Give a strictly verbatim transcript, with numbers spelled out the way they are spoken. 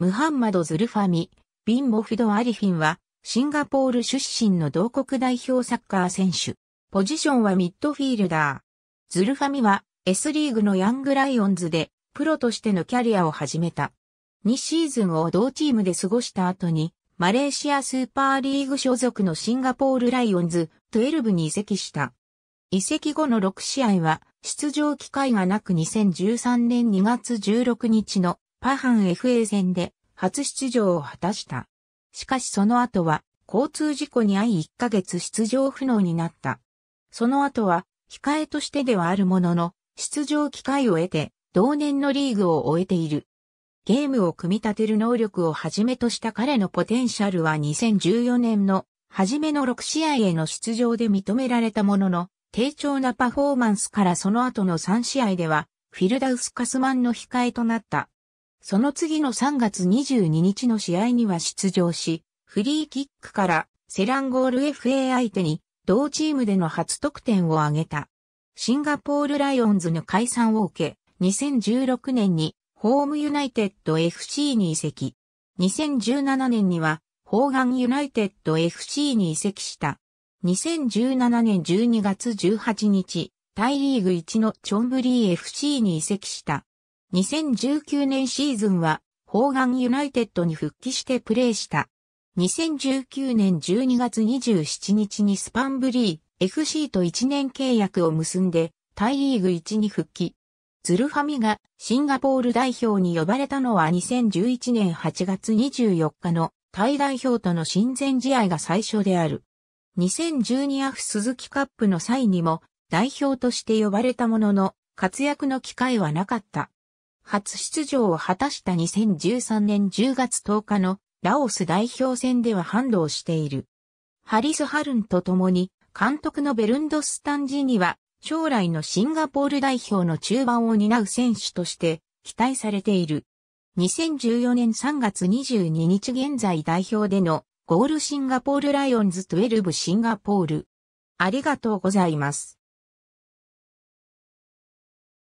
ムハンマド・ズルファミ、ビン・モフド・アリフィンは、シンガポール出身の同国代表サッカー選手。ポジションはミッドフィールダー。ズルファミは、S リーグのヤングライオンズで、プロとしてのキャリアを始めた。にシーズンを同チームで過ごした後に、マレーシアスーパーリーグ所属のシンガポールライオンズ、じゅうにに移籍した。移籍後のろく試合は、出場機会がなくにせんじゅうさんねんにがつじゅうろくにちのパハン エフエー 戦で初出場を果たした。しかしその後は交通事故に遭いいっかげつ出場不能になった。その後は控えとしてではあるものの出場機会を得て同年のリーグを終えている。ゲームを組み立てる能力をはじめとした彼のポテンシャルはにせんじゅうよねんの初めのろく試合への出場で認められたものの低調なパフォーマンスからその後のさん試合ではフィルダウス・カスマンの控えとなった。その次のさんがつにじゅうににちの試合には出場し、フリーキックからセランゴール エフエー 相手に同チームでの初得点を挙げた。シンガポールライオンズの解散を受け、にせんじゅうろくねんにホームユナイテッド エフシー に移籍。にせんじゅうななねんにはホーガンユナイテッド エフシー に移籍した。にせんじゅうななねんじゅうにがつじゅうはちにち、タイリーグいちのチョンブリー エフシー に移籍した。にせんじゅうきゅうねんシーズンは、ホーガンユナイテッドに復帰してプレーした。にせんじゅうきゅうねんじゅうにがつにじゅうしちにちにスパンブリー エフシー といちねん契約を結んで、タイリーグいちに復帰。ズルファミがシンガポール代表に呼ばれたのはにせんじゅういちねんはちがつにじゅうよっかのタイ代表との親善試合が最初である。にせんじゅうにエフ鈴木カップの際にも代表として呼ばれたものの、活躍の機会はなかった。初出場を果たしたにせんじゅうさんねんじゅうがつとおかのラオス代表戦ではハンドをしている。ハリス・ハルンと共に監督のベルンド・スタンジには将来のシンガポール代表の中盤を担う選手として期待されている。にせんじゅうよねんさんがつにじゅうににち現在代表でのゴールシンガポールライオンズじゅうにシンガポール。ありがとうございます。